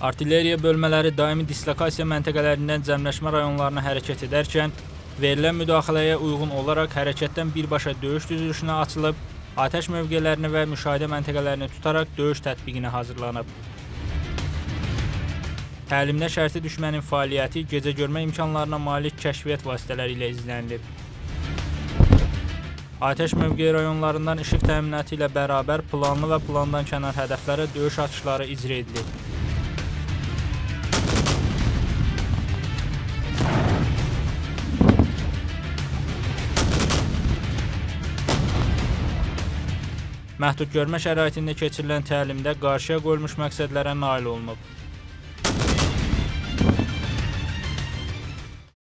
Artilleriya bölmələri daimi dislokasiya məntəqələrindən cəmləşmə rayonlarına hərəkət edərkən, verilən müdaxiləyə uyğun olaraq hərəkətdən birbaşa döyüş düzülüşünə açılıb, atəş mövqelərini və müşahidə məntəqələrini tutaraq döyüş tətbiqinə hazırlanıb. Təlimdə şərti düşmənin fəaliyyəti gecə görmə imkanlarına malik kəşfiyyat vasitələri ilə izlənilib. Atəş mövqeyi rayonlarından işıq təminatı ilə bərabər planlı və plandan kənar hədəflərə döyüş atışları icra edilib. Məhdud görmə şəraitində keçirilən təlimdə qarşıya qoyulmuş məqsədlərə nail olunub.